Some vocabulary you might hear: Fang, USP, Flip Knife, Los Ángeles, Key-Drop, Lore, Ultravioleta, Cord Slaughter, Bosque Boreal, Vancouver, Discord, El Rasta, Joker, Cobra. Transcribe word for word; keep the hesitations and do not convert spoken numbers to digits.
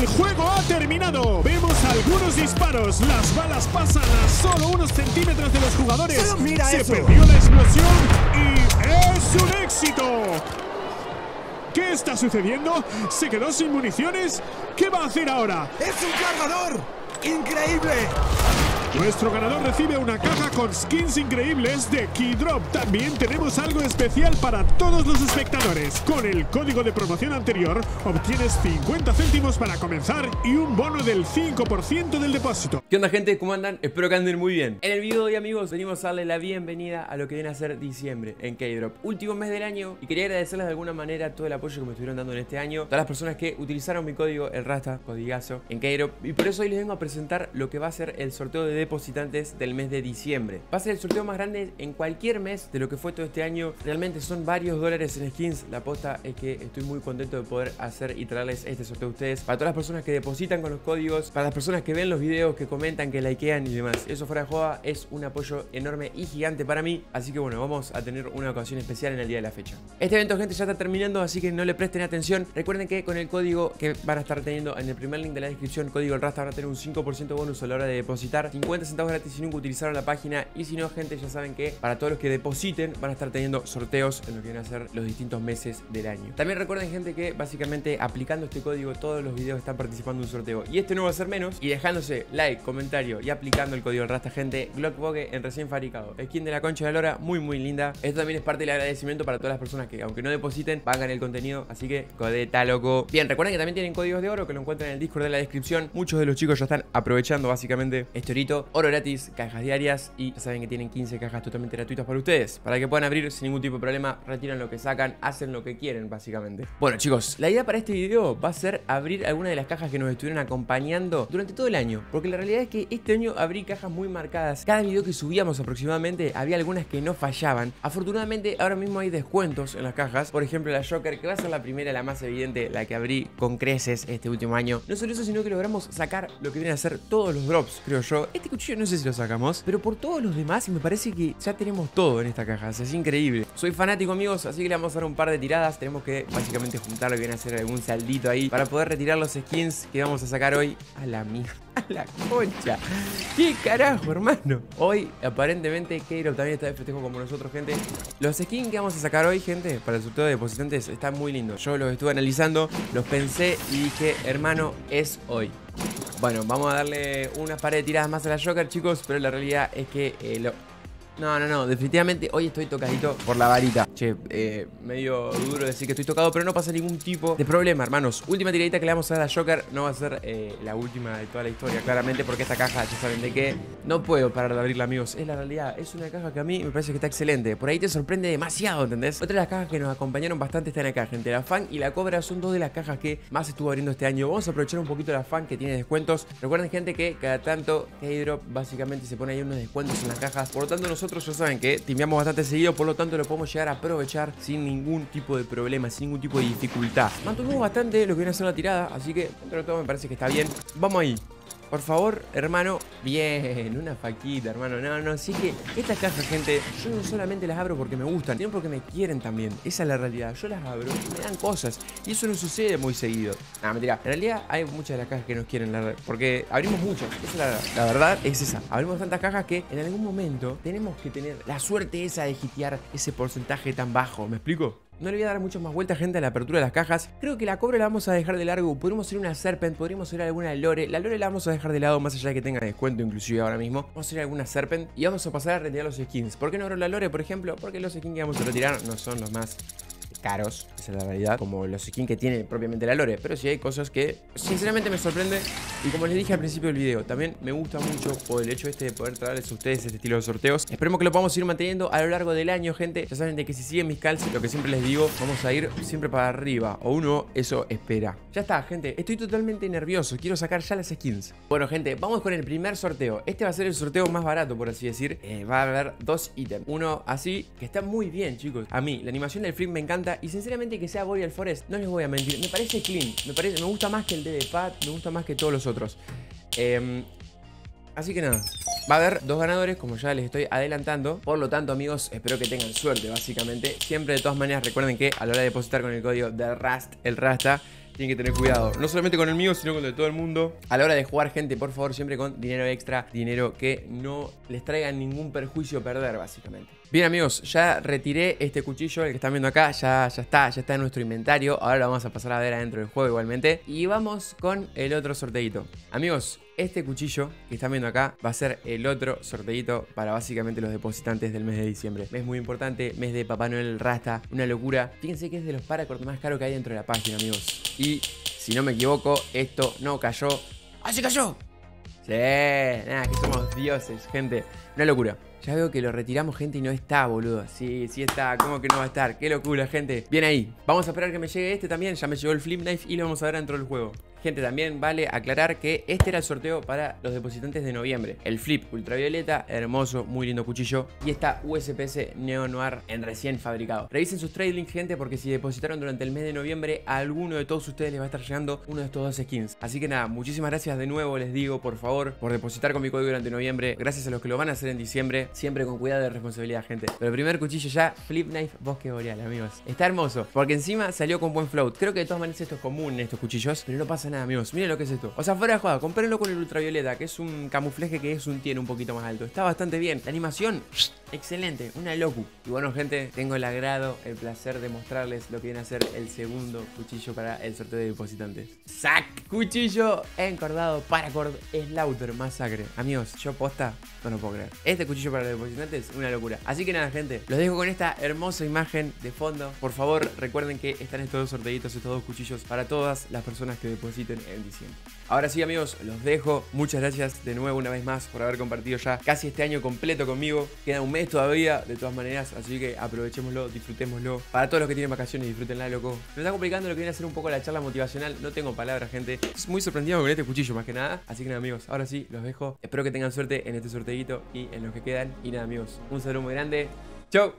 El juego ha terminado. Vemos algunos disparos. Las balas pasan a solo unos centímetros de los jugadores. Solo mira Se eso. perdió la explosión y es un éxito. ¿Qué está sucediendo? ¿Se quedó sin municiones? ¿Qué va a hacer ahora? ¡Es un cargador! ¡Increíble! Nuestro ganador recibe una caja con skins increíbles de Key-Drop. También tenemos algo especial para todos los espectadores. Con el código de promoción anterior obtienes cincuenta céntimos para comenzar y un bono del cinco por ciento del depósito. ¿Qué onda, gente? ¿Cómo andan? Espero que anden muy bien. En el video de hoy, amigos, venimos a darle la bienvenida a lo que viene a ser diciembre en Key-Drop. Último mes del año, y quería agradecerles de alguna manera todo el apoyo que me estuvieron dando en este año. Todas las personas que utilizaron mi código, El Rasta, codigazo, en Key-Drop. Y por eso hoy les vengo a presentar lo que va a ser el sorteo de depositantes del mes de diciembre. Va a ser el sorteo más grande en cualquier mes de lo que fue todo este año. Realmente son varios dólares en skins. La posta es que estoy muy contento de poder hacer y traerles este sorteo a ustedes. Para todas las personas que depositan con los códigos, para las personas que ven los videos, que comentan, que likean y demás. Eso, fuera de joda, es un apoyo enorme y gigante para mí. Así que bueno, vamos a tener una ocasión especial en el día de la fecha. Este evento, gente, ya está terminando, así que no le presten atención. Recuerden que con el código que van a estar teniendo en el primer link de la descripción, código El Rasta, van a tener un cinco por ciento bonus a la hora de depositar. cincuenta centavos gratis si nunca utilizaron la página. Y si no, gente, ya saben que para todos los que depositen van a estar teniendo sorteos en lo que van a ser los distintos meses del año. También recuerden, gente, que básicamente aplicando este código todos los videos están participando en un sorteo, y este no va a ser menos. Y dejándose like, comentario y aplicando el código El Rasta, gente, Glockboge en recién fabricado, skin de la concha de Lora, muy muy linda. Esto también es parte del agradecimiento para todas las personas que, aunque no depositen, pagan el contenido. Así que codeta, loco. Bien, recuerden que también tienen códigos de oro que lo encuentran en el Discord de la descripción. Muchos de los chicos ya están aprovechando básicamente este orito. Oro gratis, cajas diarias, y ya saben que tienen quince cajas totalmente gratuitas para ustedes, para que puedan abrir sin ningún tipo de problema. Retiran lo que sacan, hacen lo que quieren básicamente. Bueno, chicos, la idea para este video va a ser abrir alguna de las cajas que nos estuvieron acompañando durante todo el año, porque la realidad es que este año abrí cajas muy marcadas. Cada video que subíamos aproximadamente había algunas que no fallaban. Afortunadamente ahora mismo hay descuentos en las cajas. Por ejemplo, la Joker, que va a ser la primera, la más evidente, la que abrí con creces este último año. No solo eso, sino que logramos sacar lo que vienen a ser todos los drops, creo yo. Este cuchillo no sé si lo sacamos, pero por todos los demás me parece que ya tenemos todo en esta caja. Es increíble. Soy fanático, amigos, así que le vamos a dar un par de tiradas. Tenemos que básicamente juntar lo que viene a hacer algún saldito ahí para poder retirar los skins que vamos a sacar hoy. A la mierda, a la concha. ¿Qué carajo, hermano? Hoy, aparentemente, Key-Drop también está de festejo como nosotros, gente. Los skins que vamos a sacar hoy, gente, para el sorteo de depositantes están muy lindos. Yo los estuve analizando, los pensé y dije, hermano, es hoy. Bueno, vamos a darle unas par de tiradas más a la Joker, chicos, pero la realidad es que eh, lo... No, no, no, definitivamente hoy estoy tocadito por la varita. Che, eh, medio duro decir que estoy tocado, pero no pasa ningún tipo de problema, hermanos. Última tiradita que le vamos a dar a Joker. No va a ser eh, la última de toda la historia, claramente, porque esta caja, ya saben de qué, no puedo parar de abrirla, amigos. Es la realidad, es una caja que a mí me parece que está excelente. Por ahí te sorprende demasiado, ¿entendés? Otra de las cajas que nos acompañaron bastante están acá, gente. La Fang y la Cobra son dos de las cajas que más estuvo abriendo este año. Vamos a aprovechar un poquito la Fang, que tiene descuentos. Recuerden, gente, que cada tanto Key-Drop básicamente se pone ahí unos descuentos en las cajas. Por lo tanto, nosotros Nosotros ya saben que timeamos bastante seguido, por lo tanto lo podemos llegar a aprovechar sin ningún tipo de problema, sin ningún tipo de dificultad. Mantuvimos bastante lo que viene a ser la tirada, así que dentro de todo me parece que está bien. Vamos ahí. Por favor, hermano. Bien, una faquita, hermano. No, no, sí que estas cajas, gente, yo no solamente las abro porque me gustan, sino porque me quieren también. Esa es la realidad. Yo las abro y me dan cosas, y eso no sucede muy seguido. Ah, mentira. En realidad hay muchas de las cajas que nos quieren, la verdad, porque abrimos muchas. Esa es la, la verdad es esa. Abrimos tantas cajas que en algún momento tenemos que tener la suerte esa de hitear ese porcentaje tan bajo. ¿Me explico? No le voy a dar muchas más vueltas, gente, a la apertura de las cajas. Creo que la Cobra la vamos a dejar de largo. Podríamos ir a una Serpent, podríamos ir a alguna Lore. La Lore la vamos a dejar de lado, más allá de que tenga descuento inclusive ahora mismo. Vamos a ir a alguna Serpent y vamos a pasar a retirar los skins. ¿Por qué no abro la Lore, por ejemplo? Porque los skins que vamos a retirar no son los más caros, esa es la realidad, como los skins que tiene propiamente la Lore. Pero sí hay cosas que sinceramente me sorprende. Y como les dije al principio del video, también me gusta mucho por el hecho este de poder traerles a ustedes este estilo de sorteos. Esperemos que lo podamos ir manteniendo a lo largo del año, gente. Ya saben de que si siguen mis calls, lo que siempre les digo, vamos a ir siempre para arriba, o uno eso espera. Ya está, gente, estoy totalmente nervioso, quiero sacar ya las skins. Bueno, gente, vamos con el primer sorteo. Este va a ser el sorteo más barato, por así decir. eh, Va a haber dos ítems. Uno así, que está muy bien, chicos. A mí, la animación del Flip me encanta. Y sinceramente que sea Boreal Forest, no les voy a mentir, me parece clean, me parece, me gusta más que el de Pad, me gusta más que todos los otros. eh, Así que nada, va a haber dos ganadores, como ya les estoy adelantando. Por lo tanto, amigos, espero que tengan suerte, básicamente. Siempre, de todas maneras, recuerden que a la hora de depositar con el código de Rast, El Rasta, tienen que tener cuidado, no solamente con el mío, sino con el de todo el mundo. A la hora de jugar, gente, por favor, siempre con dinero extra, dinero que no les traiga ningún perjuicio perder, básicamente. Bien, amigos, ya retiré este cuchillo, el que están viendo acá, ya, ya está, ya está en nuestro inventario. Ahora lo vamos a pasar a ver adentro del juego igualmente. Y vamos con el otro sorteito. Amigos, este cuchillo que están viendo acá va a ser el otro sorteito para básicamente los depositantes del mes de diciembre. Mes muy importante, mes de Papá Noel, El Rasta, una locura. Fíjense que es de los paracord más caros que hay dentro de la página, amigos. Y si no me equivoco, esto no cayó. ¡Ah, se cayó! Sí, nada, que somos dioses, gente. Una locura. Ya veo que lo retiramos, gente, y no está, boludo. Sí, sí está. ¿Cómo que no va a estar? Qué locura, gente. Bien ahí. Vamos a esperar que me llegue este también. Ya me llegó el Flip Knife y lo vamos a ver dentro del juego. Gente, también vale aclarar que este era el sorteo para los depositantes de noviembre. El Flip Ultravioleta, hermoso, muy lindo cuchillo. Y esta U S P S Neo Noir en recién fabricado. Revisen sus trade links, gente, porque si depositaron durante el mes de noviembre, a alguno de todos ustedes les va a estar llegando uno de estos dos skins. Así que nada, muchísimas gracias de nuevo, les digo, por favor, por depositar con mi código durante noviembre. Gracias a los que lo van a hacer en diciembre. Siempre con cuidado y responsabilidad, gente. Pero el primer cuchillo ya, Flip Knife Bosque Boreal, amigos. Está hermoso, porque encima salió con buen float. Creo que de todas maneras esto es común en estos cuchillos, pero no pasa nada, amigos. Miren lo que es esto. O sea, fuera de jugada, compárenlo con el Ultravioleta, que es un camuflaje que es un tier un poquito más alto. Está bastante bien. La animación, excelente. Una locu. Y bueno, gente, tengo el agrado, el placer de mostrarles lo que viene a ser el segundo cuchillo para el sorteo de depositantes. ¡Sac! Cuchillo encordado para Cord Slaughter. Masacre. Amigos, yo posta no lo puedo creer. Este cuchillo para los depositantes, una locura. Así que nada, gente, los dejo con esta hermosa imagen de fondo. Por favor, recuerden que están estos dos sorteitos, estos dos cuchillos para todas las personas que depositen en diciembre. Ahora sí, amigos, los dejo. Muchas gracias de nuevo una vez más por haber compartido ya casi este año completo conmigo. Queda un mes todavía, de todas maneras, así que aprovechémoslo, disfrutémoslo. Para todos los que tienen vacaciones, disfrútenla, loco. Me está complicando lo que viene a ser un poco la charla motivacional. No tengo palabras, gente. Es muy sorprendido con este cuchillo, más que nada. Así que nada, amigos, ahora sí, los dejo. Espero que tengan suerte en este sorteito y en los que quedan. Y nada, amigos, un saludo muy grande. ¡Chau!